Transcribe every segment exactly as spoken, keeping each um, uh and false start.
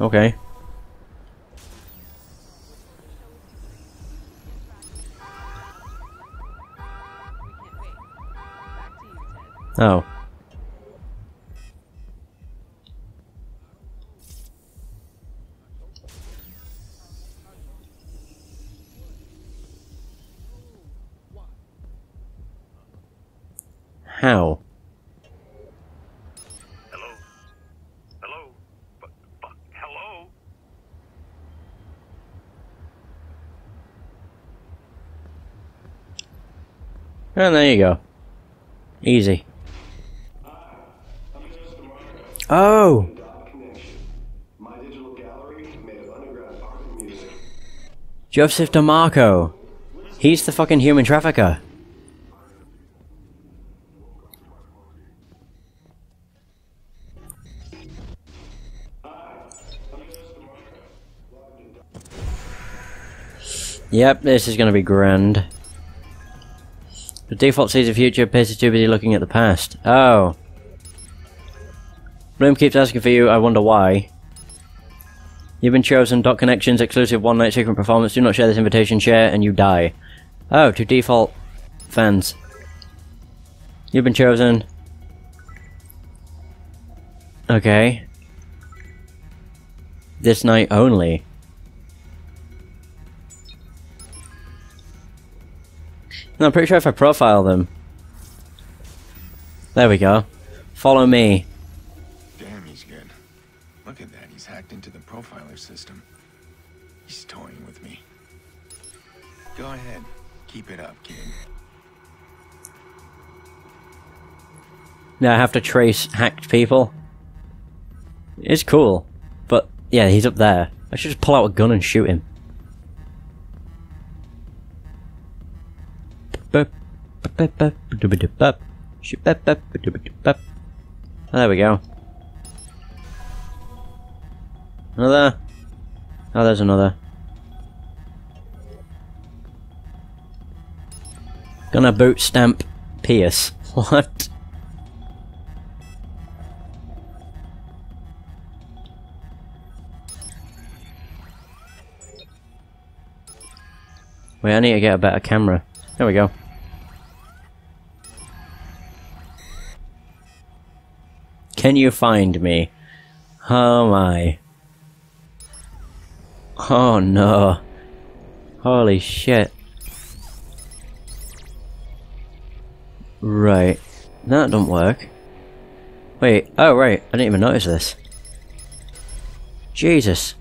Okay. Oh. How? Hello? Hello? But, but, hello? And there you go. Easy. Oh! My digital gallery made of underground art and music. Joseph DeMarco! He's the fucking human trafficker! Yep, this is gonna be grand. The default sees the future, Pierce is too busy looking at the past. Oh. Bloom keeps asking for you, I wonder why. You've been chosen, dot connections, exclusive one night secret performance, do not share this invitation, share and you die. Oh, to default fans. You've been chosen. Okay. This night only. No, I'm pretty sure if I profile them. There we go. Follow me. Damn, he's good. Look at that, he's hacked into the profiler system. He's toying with me. Go ahead. Keep it up, kid. Now I have to trace hacked people. It's cool. But, yeah, he's up there. I should just pull out a gun and shoot him. There we go. Another. Oh, there's another. Gonna boot stamp Pierce. What? Wait, I need to get a better camera. There we go. Can you find me? Oh my. Oh no. Holy shit. Right. That don't work. Wait, oh right, I didn't even notice this. Jesus.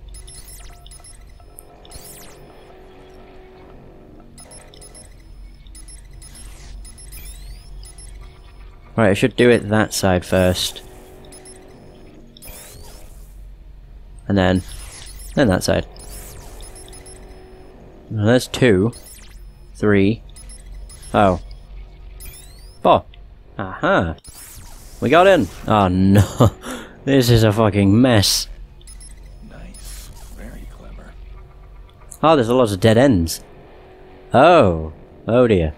Right, I should do it that side first. And then, then that side. Now there's two, three, oh, four. Aha! We got in. Oh no, this is a fucking mess. Nice, very clever. Oh, there's a lot of dead ends. Oh, oh dear.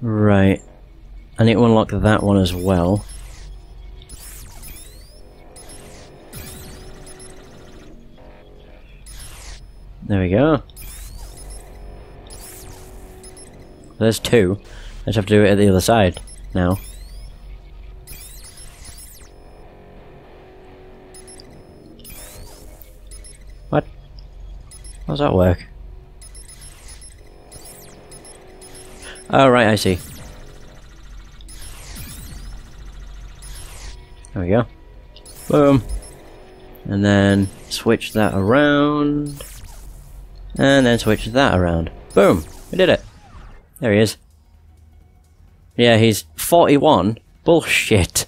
Right. I need to unlock that one as well. There we go. There's two. I just have to do it at the other side now. What? How does that work? Oh, right, I see. There we go. Boom. And then switch that around. And then switch that around. Boom! We did it! There he is. Yeah, he's forty-one? Bullshit!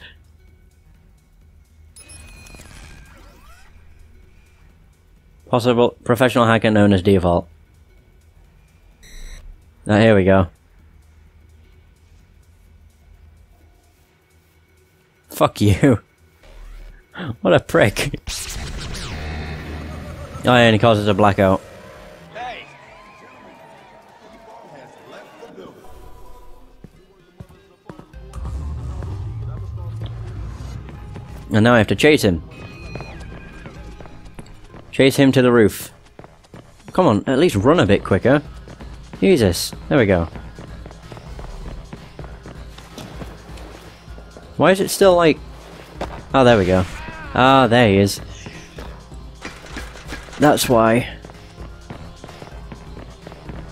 Possible professional hacker known as Default. Now, here we go. Fuck you. What a prick. Oh yeah, and he causes a blackout. Hey. And now I have to chase him. Chase him to the roof. Come on, at least run a bit quicker. Jesus. There we go. Why is it still like... Oh, there we go. Ah, there he is. That's why.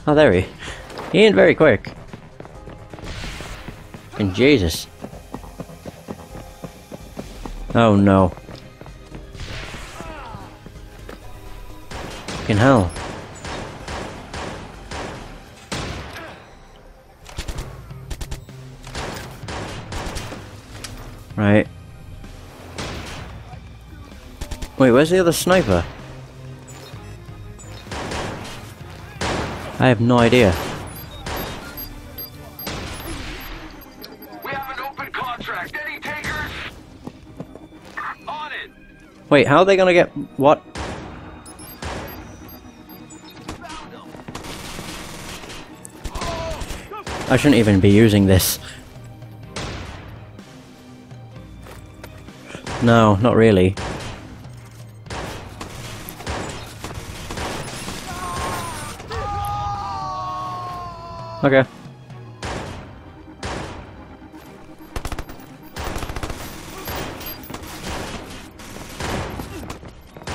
Oh, there he... He ain't very quick. And Jesus. Oh, no. Fucking hell. Right. Wait, where's the other sniper? I have no idea. We have an open contract. Any takers? On it. Wait, how are they gonna get what? I shouldn't even be using this. No, not really. Okay.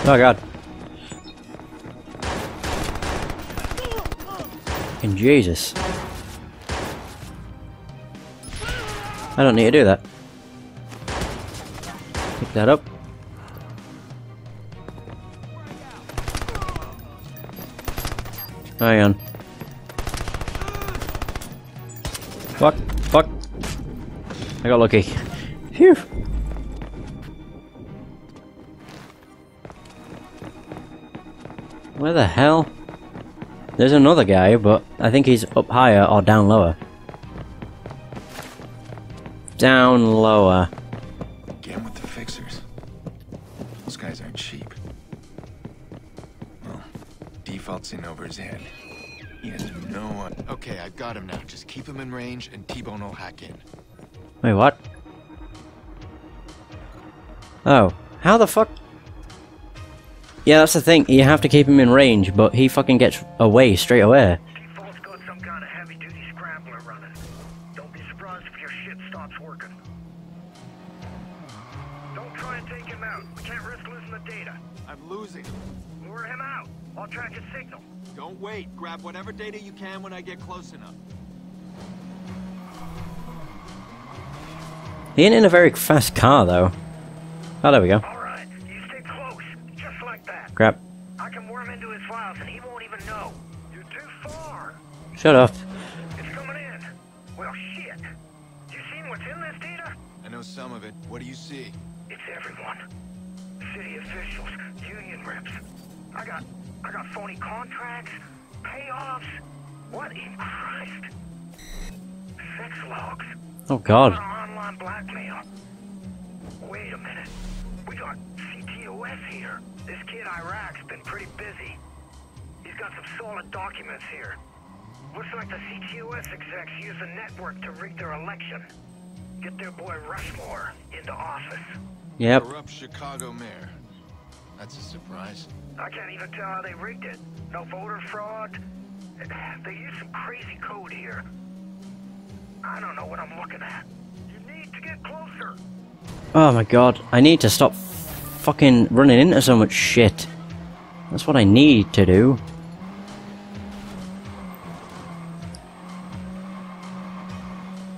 Oh god. And Jesus. I don't need to do that. Pick that up. Hang on. Fuck, fuck. I got lucky. Phew. Where the hell? There's another guy, but I think he's up higher or down lower. Down lower. Get with the fixers. Those guys aren't cheap. Well, Default's in over his head. He has no one. Okay, I've got him now. Just keep him in range and T-Bone will hack in. Wait, what? Oh. How the fuck? Yeah, that's the thing. You have to keep him in range, but he fucking gets away straight away. Default's got some kind of heavy-duty scrambler running. Don't be surprised if your shit stops working. Don't try and take him out. We can't risk losing the data. I'm losing. Lure him out. I'll track his signal. Don't wait. Grab whatever data you can when I get close enough. He ain't in a very fast car, though. Oh, there we go. All right. You stay close, just like that. Crap. I can worm into his files, and he won't even know. You're too far. Shut up. It's coming in. Well, shit. You seen what's in this data? I know some of it. What do you see? It's everyone. City officials, union reps. I got. I got phony contracts, payoffs. What in Christ? Sex logs. Oh God. Online blackmail. Wait a minute. We got C T O S here. This kid Iraq's been pretty busy. He's got some solid documents here. Looks like the C T O S execs use the network to rig their election. Get their boy Rushmore into office. Yep. Corrupt Chicago mayor. That's a surprise. I can't even tell how they rigged it. No voter fraud. They used some crazy code here. I don't know what I'm looking at. You need to get closer. Oh my god. I need to stop fucking running into so much shit. That's what I need to do.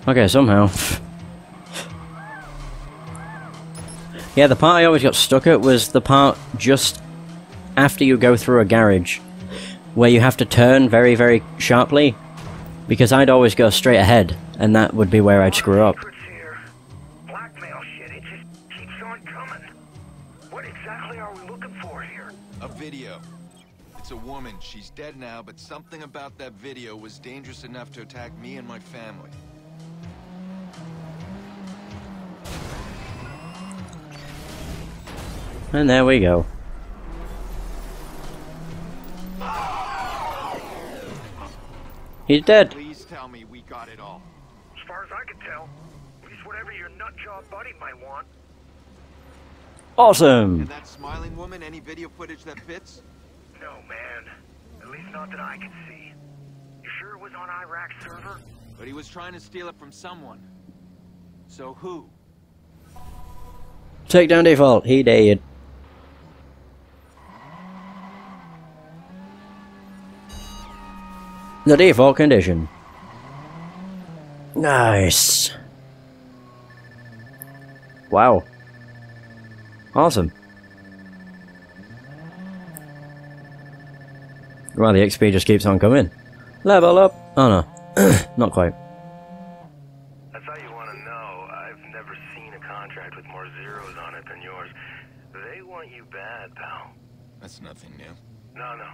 Okay, somehow. Yeah, the part I always got stuck at was the part just after you go through a garage, where you have to turn very, very sharply, because I'd always go straight ahead, and that would be where I'd screw up. Blackmail shit, it just keeps on coming. What exactly are we looking for here? A video. It's a woman, she's dead now, but something about that video was dangerous enough to attack me and my family. And there we go. He's dead. Please tell me we got it all. As far as I can tell, at least whatever your nutjob buddy might want. Awesome. And that smiling woman, any video footage that fits? No, man. At least not that I can see. You sure it was on Iraq's server? But he was trying to steal it from someone. So who? Take down Default. He did. The default condition. Nice. Wow. Awesome. Well, the X P just keeps on coming. Level up. Oh no, not quite. I thought you want to know. I've never seen a contract with more zeros on it than yours. They want you bad, pal. That's nothing new. No, no.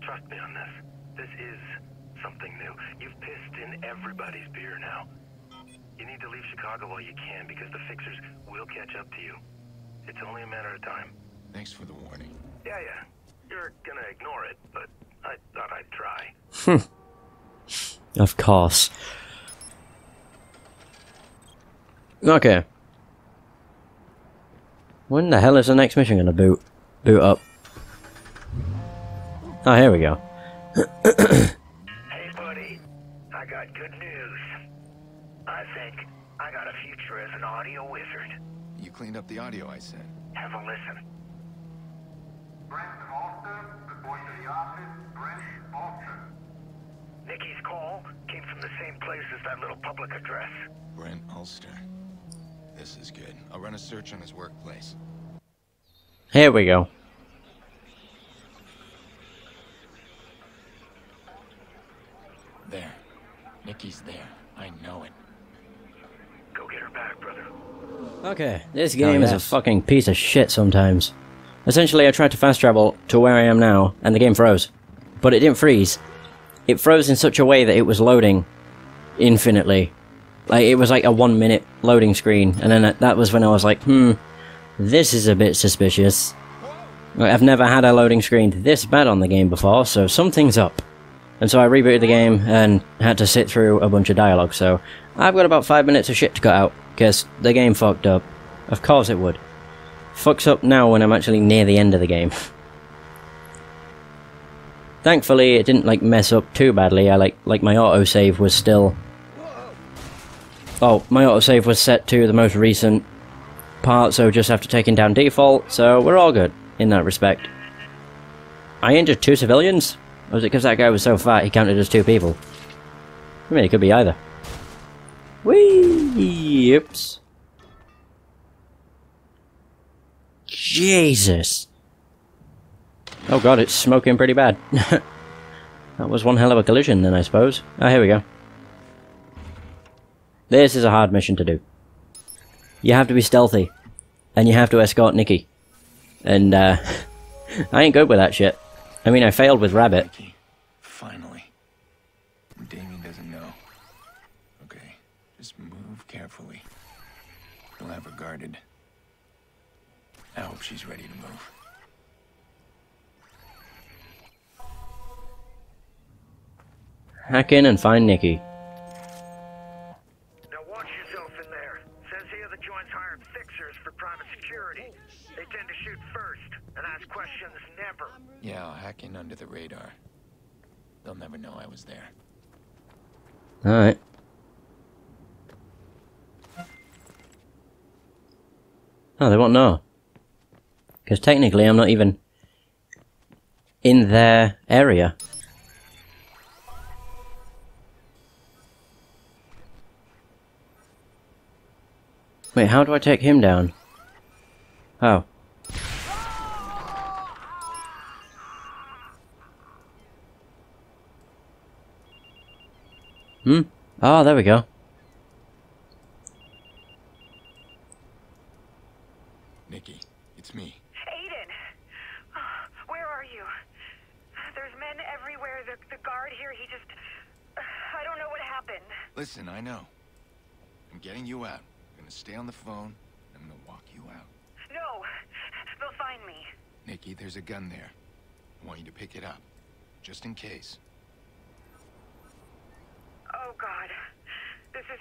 Trust me on this. This is something new. You've pissed in everybody's beer now. You need to leave Chicago while you can, because the fixers will catch up to you. It's only a matter of time. Thanks for the warning. Yeah, yeah. You're gonna ignore it, but I thought I'd try. Of course. Okay. When the hell is the next mission gonna boot boot up? Oh, here we go. Hey buddy, I got good news. I think I got a future as an audio wizard. You cleaned up the audio I sent. Have a listen. Brent Ulster, report to the office. Brent Ulster. Nikki's call came from the same place as that little public address. Brent Ulster. This is good. I'll run a search on his workplace. Here we go. There. Nikki's there. I know it. Go get her back, brother. Okay, this game oh, yes. is a fucking piece of shit sometimes. Essentially, I tried to fast travel to where I am now, and the game froze. But it didn't freeze. It froze in such a way that it was loading infinitely. Like, it was like a one minute loading screen, and then that was when I was like, hmm, this is a bit suspicious. Like, I've never had a loading screen this bad on the game before, so something's up. And so I rebooted the game and had to sit through a bunch of dialogue, so I've got about five minutes of shit to cut out, because the game fucked up. Of course it would. Fucks up now when I'm actually near the end of the game. Thankfully it didn't like mess up too badly. I like like my autosave was still Oh, my autosave was set to the most recent part, so just after taking down Default, so we're all good in that respect. I injured two civilians? Or was it because that guy was so fat he counted as two people? I mean, it could be either. Whee! Oops. Jesus. Oh god, it's smoking pretty bad. That was one hell of a collision then, I suppose. Oh, here we go. This is a hard mission to do. You have to be stealthy. And you have to escort Nikki. And, uh... I ain't good with that shit. I mean, I failed with Rabbit. Mikey, finally. Damien doesn't know. Okay, just move carefully. He'll have her guarded. I hope she's ready to move. Hack in and find Nikki. Now watch yourself in there. Says here the joint's hired fixers for private security. They tend to shoot first and ask questions never. Yeah, I'll hack in under the radar. They'll never know I was there. Alright. Oh, they won't know. Because technically I'm not even in their area. Wait, how do I take him down? Oh. Hmm? Oh, there we go. Nikki, it's me. Aiden! Oh, where are you? There's men everywhere. The, the guard here, he just... Uh, I don't know what happened. Listen, I know. I'm getting you out. I'm gonna stay on the phone. I'm gonna walk you out. No! They'll find me. Nikki, there's a gun there. I want you to pick it up. Just in case. Oh, God. This is